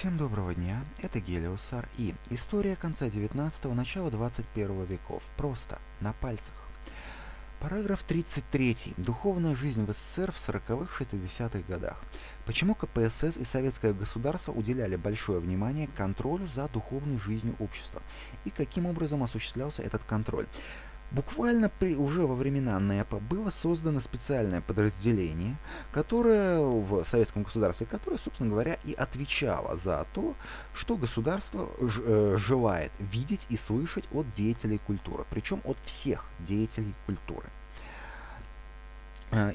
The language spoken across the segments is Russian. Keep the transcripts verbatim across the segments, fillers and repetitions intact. Всем доброго дня, это Гелиосар и история конца девятнадцатого, начала двадцать первого веков. Просто на пальцах. Параграф тридцать три. Духовная жизнь в СССР в сороковых-шестидесятых годах. Почему КПСС и советское государство уделяли большое внимание контролю за духовной жизнью общества? И каким образом осуществлялся этот контроль? Буквально при, уже во времена НЭПа было создано специальное подразделение, которое в советском государстве, которое, собственно говоря, и отвечало за то, что государство ж, э, желает видеть и слышать от деятелей культуры, причем от всех деятелей культуры.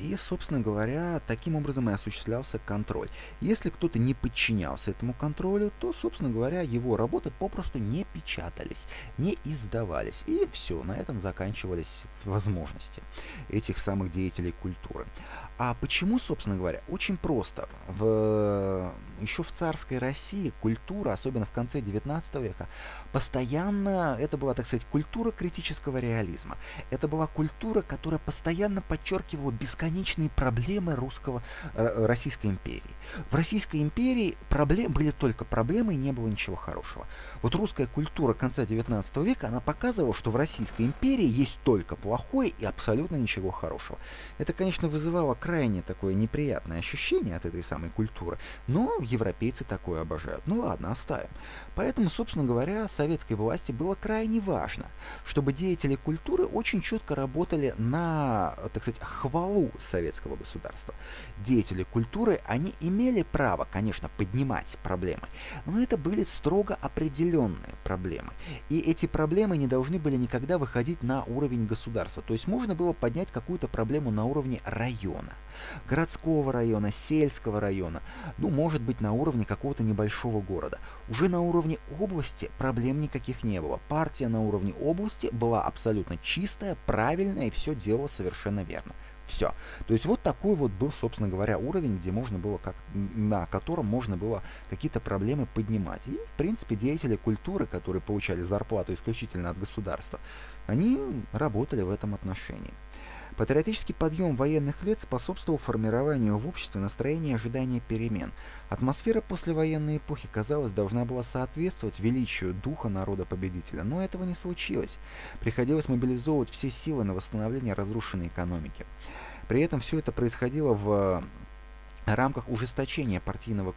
И, собственно говоря, таким образом и осуществлялся контроль. Если кто-то не подчинялся этому контролю, то, собственно говоря, его работы попросту не печатались, не издавались. И все, на этом заканчивались возможности этих самых деятелей культуры. А почему, собственно говоря? Очень просто. В... Еще в царской России культура, особенно в конце девятнадцатого века, постоянно, это была, так сказать, культура критического реализма. Это была культура, которая постоянно подчеркивала бесконечные проблемы русского, Российской империи. В Российской империи проблем, были только проблемы и не было ничего хорошего. Вот русская культура конца девятнадцатого века, она показывала, что в Российской империи есть только плохое и абсолютно ничего хорошего. Это, конечно, вызывало крайне такое неприятное ощущение от этой самой культуры, но европейцы такое обожают. Ну ладно, оставим. Поэтому, собственно говоря, советской власти было крайне важно, чтобы деятели культуры очень четко работали на, так сказать, хвалу советского государства. Деятели культуры, они имели право, конечно, поднимать проблемы, но это были строго определенные проблемы. И эти проблемы не должны были никогда выходить на уровень государства. То есть можно было поднять какую-то проблему на уровне района, городского района, сельского района, ну, может быть, на уровне какого-то небольшого города. Уже на уровне области проблем никаких не было. Партия на уровне области была абсолютно чистая, правильная и все делала совершенно верно. Все. То есть вот такой вот был, собственно говоря, уровень, где можно было, как, на котором можно было какие-то проблемы поднимать. И, в принципе, деятели культуры, которые получали зарплату исключительно от государства, они работали в этом отношении. Патриотический подъем военных лет способствовал формированию в обществе настроения и ожидания перемен. Атмосфера послевоенной эпохи, казалось, должна была соответствовать величию духа народа-победителя, но этого не случилось. Приходилось мобилизовывать все силы на восстановление разрушенной экономики. При этом все это происходило в рамках ужесточения партийного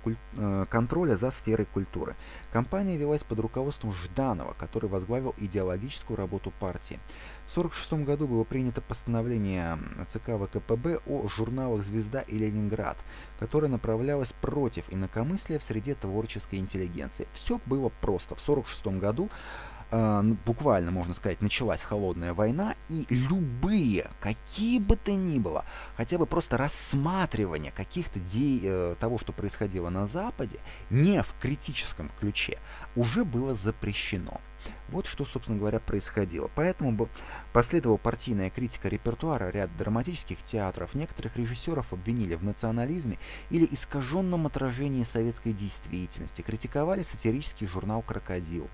контроля за сферой культуры. Кампания велась под руководством Жданова, который возглавил идеологическую работу партии. В тысяча девятьсот сорок шестом году было принято постановление ЦК ВКПБ о журналах «Звезда» и «Ленинград», которое направлялось против инакомыслия в среде творческой интеллигенции. Все было просто. В тысяча девятьсот сорок шестом году буквально, можно сказать, началась холодная война, и любые, какие бы то ни было, хотя бы просто рассматривание каких-то де... того, что происходило на Западе, не в критическом ключе, уже было запрещено. Вот что, собственно говоря, происходило. Поэтому последовала партийная критика репертуара, ряд драматических театров. Некоторых режиссеров обвинили в национализме или искаженном отражении советской действительности. Критиковали сатирический журнал «Крокодил».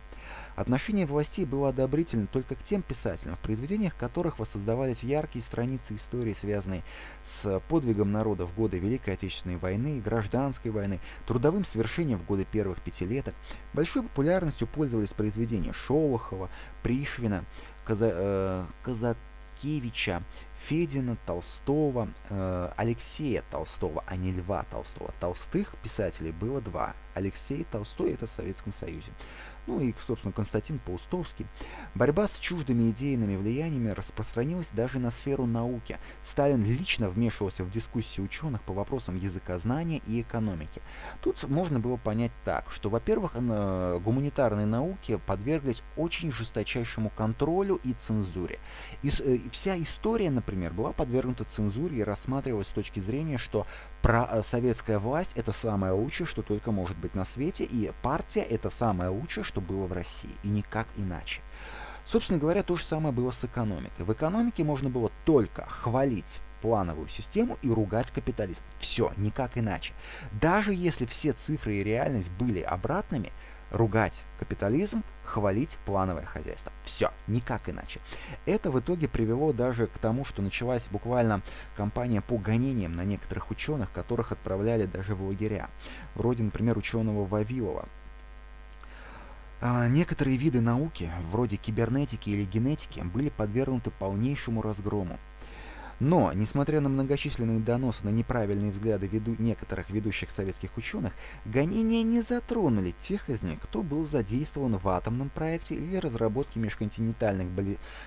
Отношение властей было одобрительно только к тем писателям, в произведениях которых воссоздавались яркие страницы истории, связанные с подвигом народа в годы Великой Отечественной войны, Гражданской войны, трудовым свершением в годы первых пятилеток. Большой популярностью пользовались произведения Шолохова, Пришвина, Каза... э... Казакевича, Федина, Толстого, э... Алексея Толстого, а не Льва Толстого. Толстых писателей было два. Алексей Толстой — это в Советском Союзе. Ну и, собственно, Константин Паустовский. Борьба с чуждыми идейными влияниями распространилась даже на сферу науки. Сталин лично вмешивался в дискуссии ученых по вопросам языкознания и экономики. Тут можно было понять так, что, во-первых, гуманитарные науки подверглись очень жесточайшему контролю и цензуре. И вся история, например, была подвергнута цензуре и рассматривалась с точки зрения, что советская власть — это самое лучшее, что только может быть на свете, и партия — это самое лучшее, что что было в России, и никак иначе. Собственно говоря, то же самое было с экономикой. В экономике можно было только хвалить плановую систему и ругать капитализм. Все, никак иначе. Даже если все цифры и реальность были обратными, ругать капитализм, хвалить плановое хозяйство. Все, никак иначе. Это в итоге привело даже к тому, что началась буквально кампания по гонениям на некоторых ученых, которых отправляли даже в лагеря. Вроде, например, ученого Вавилова. Некоторые виды науки, вроде кибернетики или генетики, были подвергнуты полнейшему разгрому. Но, несмотря на многочисленные доносы на неправильные взгляды веду некоторых ведущих советских ученых, гонения не затронули тех из них, кто был задействован в атомном проекте или разработке межконтинентальных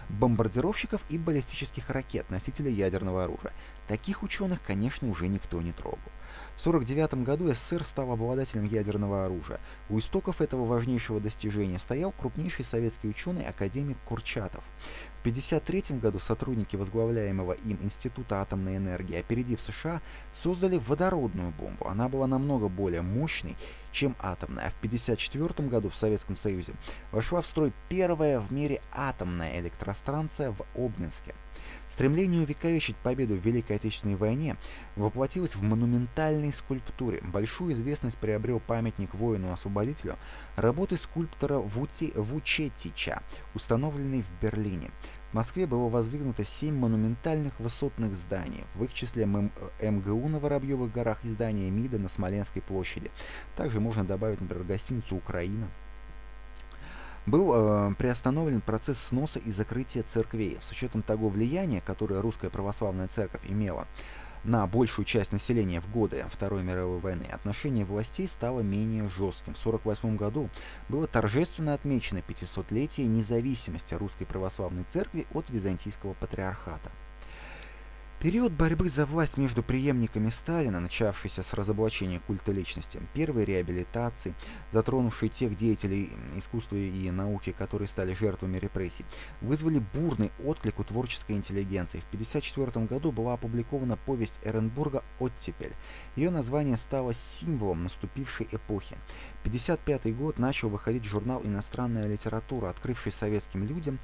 бомбардировщиков и баллистических ракет, носителей ядерного оружия. Таких ученых, конечно, уже никто не трогал. В тысяча девятьсот сорок девятом году СССР стал обладателем ядерного оружия. У истоков этого важнейшего достижения стоял крупнейший советский ученый академик Курчатов. В тысяча девятьсот пятьдесят третьем году сотрудники возглавляемого им Института атомной энергии, опередив США, создали водородную бомбу. Она была намного более мощной, чем атомная. А в тысяча девятьсот пятьдесят четвёртом году в Советском Союзе вошла в строй первая в мире атомная электростанция в Обнинске. Стремление увековечить победу в Великой Отечественной войне воплотилось в монументальной скульптуре. Большую известность приобрел памятник воину-освободителю работы скульптора Вути... Вучетича, установленный в Берлине. В Москве было воздвигнуто семь монументальных высотных зданий, в их числе эм гэ у на Воробьевых горах и здание МИДа на Смоленской площади. Также можно добавить, например, гостиницу «Украина». Был э, приостановлен процесс сноса и закрытия церквей. С учетом того влияния, которое Русская Православная Церковь имела на большую часть населения в годы Второй мировой войны, отношение властей стало менее жестким. В тысяча девятьсот сорок восьмом году было торжественно отмечено пятисотлетие независимости Русской Православной Церкви от Византийского Патриархата. Период борьбы за власть между преемниками Сталина, начавшийся с разоблачения культа личности, первой реабилитации, затронувшей тех деятелей искусства и науки, которые стали жертвами репрессий, вызвали бурный отклик у творческой интеллигенции. В тысяча девятьсот пятьдесят четвёртом году была опубликована повесть Эренбурга «Оттепель». Ее название стало символом наступившей эпохи. В тысяча девятьсот пятьдесят пятом году начал выходить журнал «Иностранная литература», открывший советским людям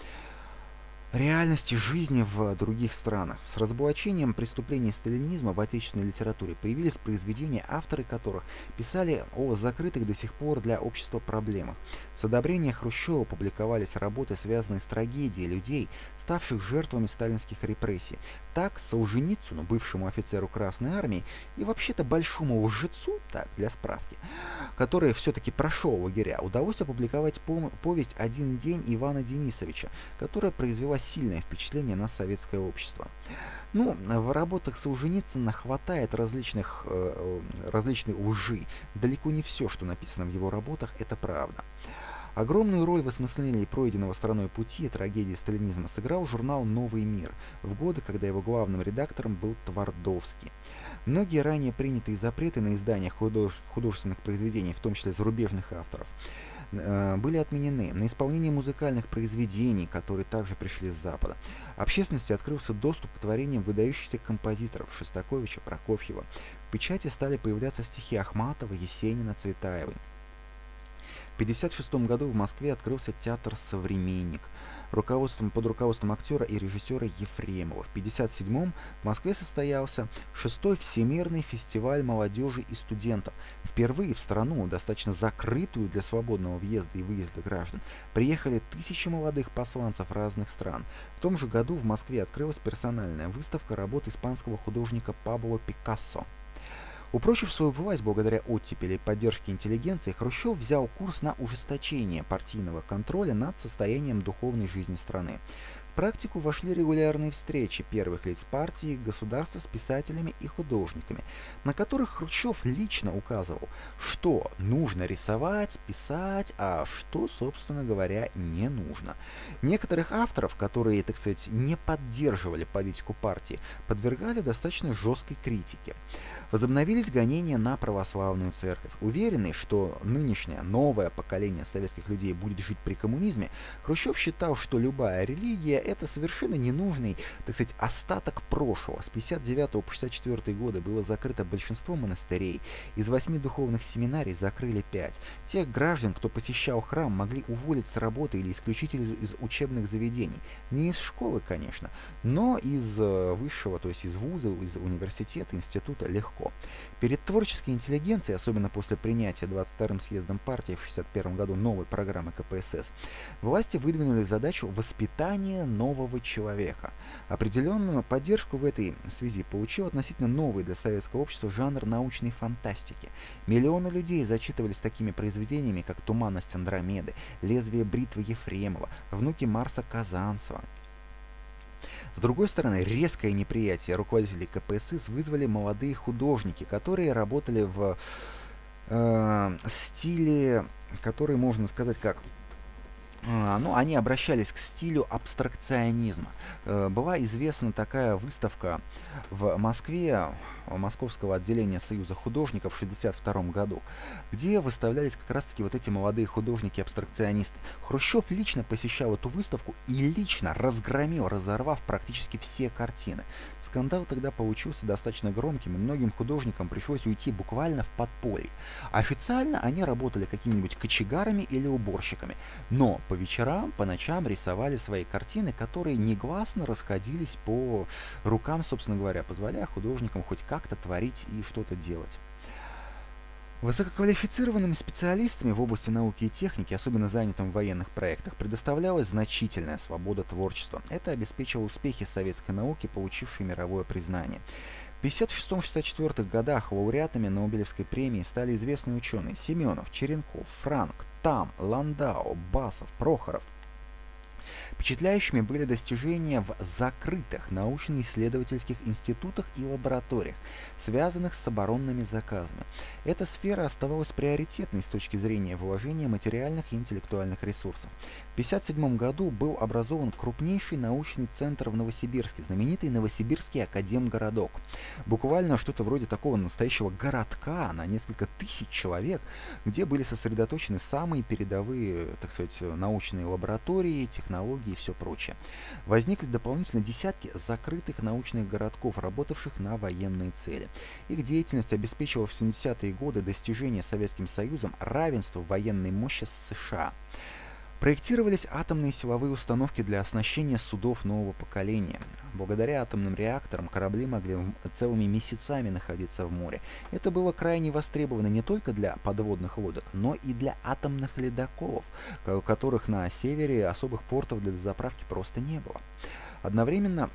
реальности жизни в других странах. С разоблачением преступлений сталинизма в отечественной литературе появились произведения, авторы которых писали о закрытых до сих пор для общества проблемах. С одобрения Хрущева публиковались работы, связанные с трагедией людей, ставших жертвами сталинских репрессий. Так, Солженицыну, бывшему офицеру Красной Армии, и вообще-то большому лжецу, так, для справки, который все-таки прошел лагеря, удалось опубликовать повесть «Один день» Ивана Денисовича, которая произвела сильное впечатление на советское общество. Ну, в работах Солженицына хватает различных, э, различной лжи. Далеко не все, что написано в его работах, это правда. Огромную роль в осмыслении пройденного страной пути и трагедии сталинизма сыграл журнал «Новый мир» в годы, когда его главным редактором был Твардовский. Многие ранее принятые запреты на издание худож... художественных произведений, в том числе зарубежных авторов, были отменены. На исполнение музыкальных произведений, которые также пришли с Запада, общественности открылся доступ к творениям выдающихся композиторов Шостаковича, Прокопьева. В печати стали появляться стихи Ахматова, Есенина, Цветаевой. В тысяча девятьсот пятьдесят шестом году в Москве открылся театр «Современник» руководством, под руководством актера и режиссера Ефремова. В тысяча девятьсот пятьдесят седьмом в Москве состоялся шестой Всемирный фестиваль молодежи и студентов. Впервые в страну, достаточно закрытую для свободного въезда и выезда граждан, приехали тысячи молодых посланцев разных стран. В том же году в Москве открылась персональная выставка работ испанского художника Пабло Пикассо. Упрочив свою власть благодаря оттепели и поддержке интеллигенции, Хрущев взял курс на ужесточение партийного контроля над состоянием духовной жизни страны. В практику вошли регулярные встречи первых лиц партии и государства с писателями и художниками, на которых Хрущев лично указывал, что нужно рисовать, писать, а что, собственно говоря, не нужно. Некоторых авторов, которые, так сказать, не поддерживали политику партии, подвергали достаточно жесткой критике. Возобновились гонения на православную церковь. Уверенный, что нынешнее новое поколение советских людей будет жить при коммунизме, Хрущев считал, что любая религия — это совершенно ненужный, так сказать, остаток прошлого. С тысяча девятьсот пятьдесят девятого по тысяча девятьсот пятьдесят четвёртый годы было закрыто большинство монастырей. Из восьми духовных семинарий закрыли пять. Тех граждан, кто посещал храм, могли уволить с работы или исключить из учебных заведений. Не из школы, конечно, но из высшего, то есть из вуза, из университета, института легко. легко. Перед творческой интеллигенцией, особенно после принятия двадцать вторым съездом партии в шестьдесят первом году новой программы ка пэ эс эс, власти выдвинули задачу воспитания нового человека. Определенную поддержку в этой связи получил относительно новый для советского общества жанр научной фантастики. Миллионы людей зачитывались такими произведениями, как «Туманность Андромеды», «Лезвие бритвы Ефремова», «Внуки Марса Казанцева». С другой стороны, резкое неприятие руководителей ка пэ эс эс вызвали молодые художники, которые работали в э, стиле, который можно сказать как... Ну, они обращались к стилю абстракционизма. Была известна такая выставка в Москве, Московского отделения Союза художников в шестьдесят втором году, где выставлялись как раз-таки вот эти молодые художники-абстракционисты. Хрущев лично посещал эту выставку и лично разгромил, разорвав практически все картины. Скандал тогда получился достаточно громким, и многим художникам пришлось уйти буквально в подполье. Официально они работали какими-нибудь кочегарами или уборщиками, но по вечерам, по ночам рисовали свои картины, которые негласно расходились по рукам, собственно говоря, позволяя художникам хоть как-то творить и что-то делать. Высококвалифицированными специалистами в области науки и техники, особенно занятым в военных проектах, предоставлялась значительная свобода творчества. Это обеспечило успехи советской науки, получившей мировое признание. В пятьдесят шестом — шестьдесят четвёртом годах лауреатами Нобелевской премии стали известные ученые Семенов, Черенков, Франк, Там, Ландау, Басов, Прохоров. Впечатляющими были достижения в закрытых научно-исследовательских институтах и лабораториях, связанных с оборонными заказами. Эта сфера оставалась приоритетной с точки зрения вложения материальных и интеллектуальных ресурсов. В тысяча девятьсот пятьдесят седьмом году был образован крупнейший научный центр в Новосибирске, знаменитый Новосибирский академгородок. Буквально что-то вроде такого настоящего городка на несколько тысяч человек, где были сосредоточены самые передовые, так сказать, научные лаборатории, технологии и все прочее. Возникли дополнительно десятки закрытых научных городков, работавших на военные цели. Их деятельность обеспечивала в семидесятые годы достижение Советским Союзом равенства военной мощи с США. Проектировались атомные силовые установки для оснащения судов нового поколения. Благодаря атомным реакторам корабли могли целыми месяцами находиться в море. Это было крайне востребовано не только для подводных лодок, но и для атомных ледоколов, которых на севере особых портов для заправки просто не было. Одновременно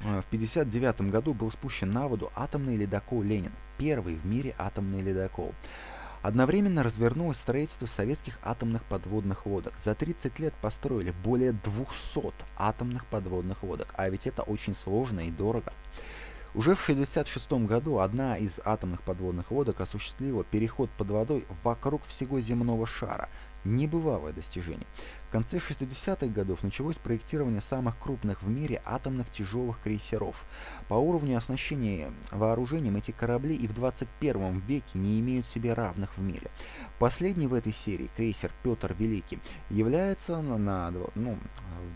в тысяча девятьсот пятьдесят девятом году был спущен на воду атомный ледокол «Ленин», первый в мире атомный ледокол. Одновременно развернулось строительство советских атомных подводных лодок. За тридцать лет построили более двухсот атомных подводных лодок, а ведь это очень сложно и дорого. Уже в шестьдесят шестом году одна из атомных подводных лодок осуществила переход под водой вокруг всего земного шара. Небывалое достижение. В конце шестидесятых годов началось проектирование самых крупных в мире атомных тяжелых крейсеров. По уровню оснащения вооружением эти корабли и в двадцать первом веке не имеют себе равных в мире. Последний в этой серии, крейсер «Петр Великий», является на, ну,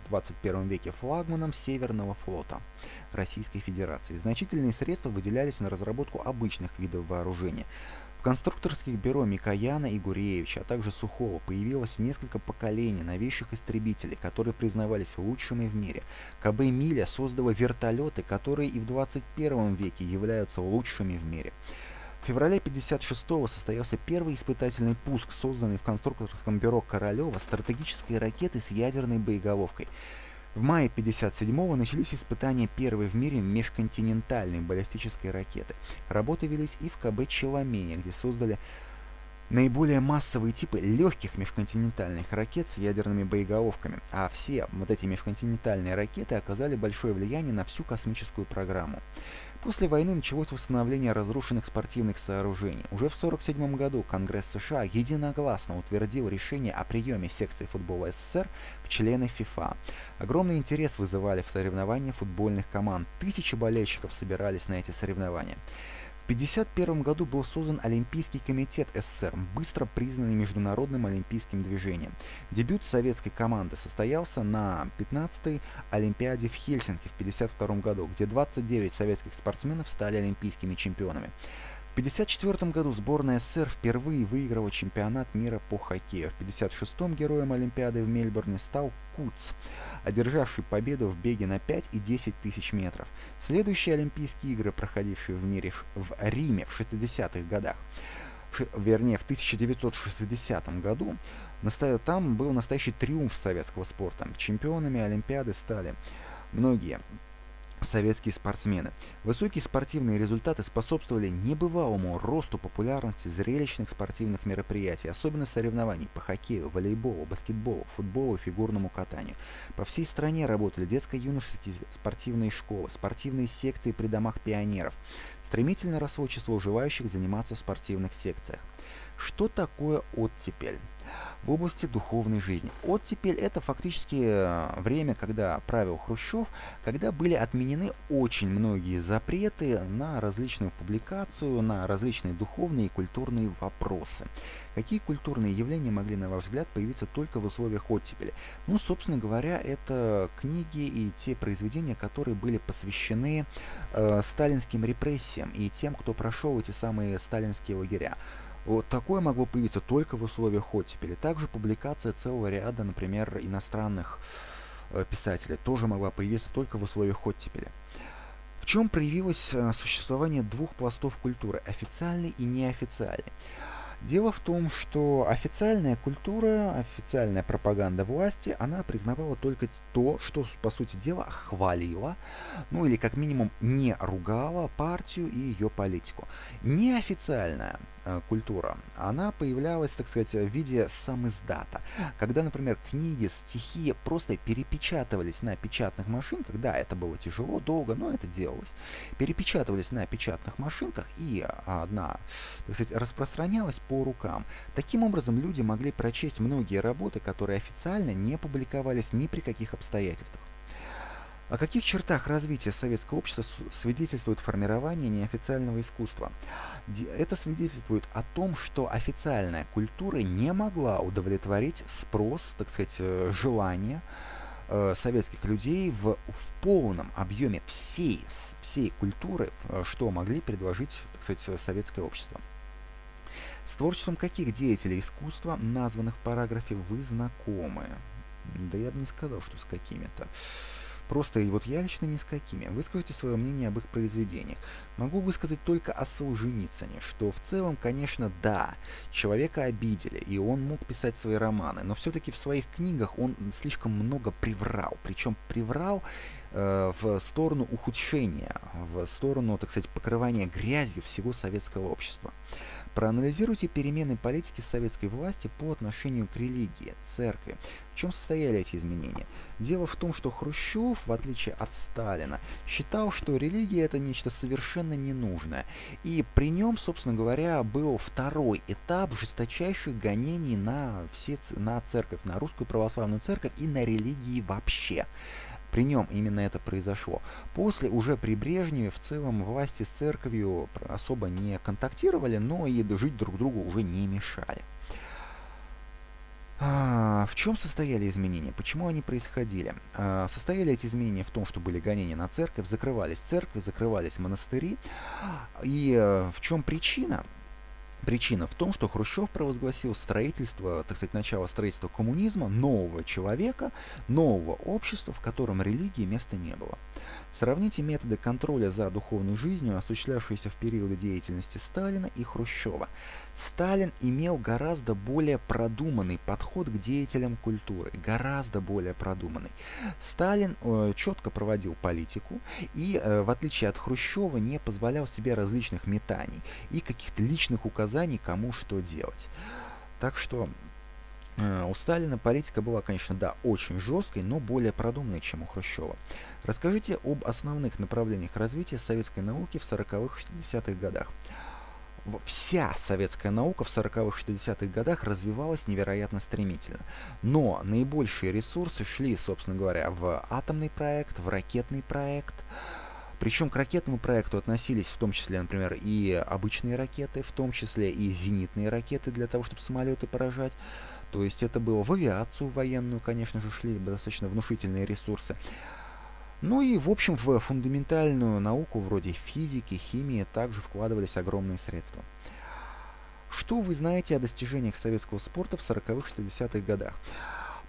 в двадцать первом веке флагманом Северного флота Российской Федерации. Значительные средства выделялись на разработку обычных видов вооружения. В конструкторских бюро Микояна и Гуревича, а также Сухого появилось несколько поколений новейших истребителей, которые признавались лучшими в мире. ка бэ «Миля» создала вертолеты, которые и в двадцать первом веке являются лучшими в мире. В феврале пятьдесят шестого состоялся первый испытательный пуск, созданный в конструкторском бюро Королева стратегической ракеты с ядерной боеголовкой. В мае пятьдесят седьмого начались испытания первой в мире межконтинентальной баллистической ракеты. Работы велись и в ка бэ «Челомея», где создали наиболее массовые типы легких межконтинентальных ракет с ядерными боеголовками. А все вот эти межконтинентальные ракеты оказали большое влияние на всю космическую программу. После войны началось восстановление разрушенных спортивных сооружений. Уже в сорок седьмом году Конгресс США единогласно утвердил решение о приеме секции футбола эс эс эс эр в члены фифа. Огромный интерес вызывали в соревнования футбольных команд. Тысячи болельщиков собирались на эти соревнования. В тысяча девятьсот пятьдесят первом году был создан Олимпийский комитет эс эс эс эр, быстро признанный международным олимпийским движением. Дебют советской команды состоялся на пятнадцатой Олимпиаде в Хельсинки в тысяча девятьсот пятьдесят втором году, где двадцать девять советских спортсменов стали олимпийскими чемпионами. пятьдесят четвёртом году сборная СССР впервые выиграла чемпионат мира по хоккею. В пятьдесят шестом героем Олимпиады в Мельбурне стал Куц, одержавший победу в беге на пять и десять тысяч метров. Следующие Олимпийские игры, проходившие в мире в Риме в шестидесятых годах, вернее в тысяча девятьсот шестидесятом году, там был настоящий триумф советского спорта. Чемпионами Олимпиады стали многие советские спортсмены. Высокие спортивные результаты способствовали небывалому росту популярности зрелищных спортивных мероприятий, особенно соревнований по хоккею, волейболу, баскетболу, футболу и фигурному катанию. По всей стране работали детско-юношеские спортивные школы, спортивные секции при домах пионеров. Стремительно росло число желающих заниматься в спортивных секциях. Что такое оттепель? В области духовной жизни. Оттепель – это фактически время, когда правил Хрущев, когда были отменены очень многие запреты на различную публикацию, на различные духовные и культурные вопросы. Какие культурные явления могли, на ваш взгляд, появиться только в условиях оттепели? Ну, собственно говоря, это книги и те произведения, которые были посвящены э, сталинским репрессиям и тем, кто прошел эти самые сталинские лагеря. Вот такое могло появиться только в условиях оттепели. Также публикация целого ряда, например, иностранных писателей тоже могла появиться только в условиях оттепели. В чем проявилось существование двух пластов культуры – официальной и неофициальной? Дело в том, что официальная культура, официальная пропаганда власти, она признавала только то, что, по сути дела, хвалила, ну или как минимум не ругала партию и ее политику. Неофициальная э, культура, она появлялась, так сказать, в виде самиздата, когда, например, книги, стихи просто перепечатывались на печатных машинках, да, это было тяжело, долго, но это делалось, перепечатывались на печатных машинках и одна, так сказать, распространялась по рукам. Таким образом, люди могли прочесть многие работы, которые официально не публиковались ни при каких обстоятельствах. О каких чертах развития советского общества свидетельствует формирование неофициального искусства? Это свидетельствует о том, что официальная культура не могла удовлетворить спрос, так сказать, желания советских людей в, в полном объеме всей, всей культуры, что могли предложить, так сказать, советское общество. С творчеством каких деятелей искусства, названных в параграфе, вы знакомы? Да я бы не сказал, что с какими-то. Просто и вот я лично ни с какими. Выскажите свое мнение об их произведениях. Могу высказать только о Солженицыне, что в целом, конечно, да, человека обидели, и он мог писать свои романы, но все-таки в своих книгах он слишком много приврал. Причем приврал э, в сторону ухудшения, в сторону, так сказать, покрывания грязью всего советского общества. Проанализируйте перемены политики советской власти по отношению к религии, церкви. В чем состояли эти изменения? Дело в том, что Хрущев, в отличие от Сталина, считал, что религия – это нечто совершенно ненужное. И при нем, собственно говоря, был второй этап жесточайших гонений на, все, на церковь, на русскую православную церковь и на религии вообще. При нем именно это произошло. После, уже при Брежневе, в целом власти с церковью особо не контактировали, но и жить друг другу уже не мешали. В чем состояли изменения? Почему они происходили? Состояли эти изменения в том, что были гонения на церковь, закрывались церкви, закрывались монастыри. И в чем причина? Причина в том, что Хрущев провозгласил строительство, так сказать, начало строительства коммунизма, нового человека, нового общества, в котором религии места не было. Сравните методы контроля за духовной жизнью, осуществлявшиеся в периоды деятельности Сталина и Хрущева. Сталин имел гораздо более продуманный подход к деятелям культуры, гораздо более продуманный. Сталин э, четко проводил политику и, э, в отличие от Хрущева, не позволял себе различных метаний и каких-то личных указаний, кому что делать. Так что у Сталина политика была, конечно, да, очень жесткой, но более продуманной, чем у Хрущева. Расскажите об основных направлениях развития советской науки в сороковых-шестидесятых годах. Вся советская наука в сороковых-шестидесятых годах развивалась невероятно стремительно. Но наибольшие ресурсы шли, собственно говоря, в атомный проект, в ракетный проект. Причем к ракетному проекту относились в том числе, например, и обычные ракеты, в том числе и зенитные ракеты для того, чтобы самолеты поражать. То есть это было в авиацию военную, конечно же, шли достаточно внушительные ресурсы. Ну и, в общем, в фундаментальную науку вроде физики, химии также вкладывались огромные средства. Что вы знаете о достижениях советского спорта в сороковых-шестидесятых годах?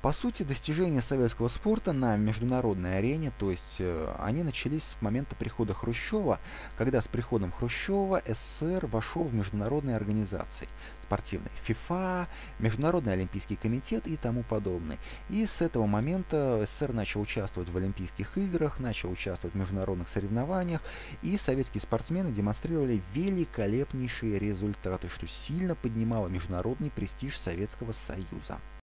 По сути, достижения советского спорта на международной арене, то есть они начались с момента прихода Хрущева, когда с приходом Хрущева СССР вошел в международные организации спортивные, ФИФА, Международный олимпийский комитет и тому подобное. И с этого момента СССР начал участвовать в Олимпийских играх, начал участвовать в международных соревнованиях, и советские спортсмены демонстрировали великолепнейшие результаты, что сильно поднимало международный престиж Советского Союза.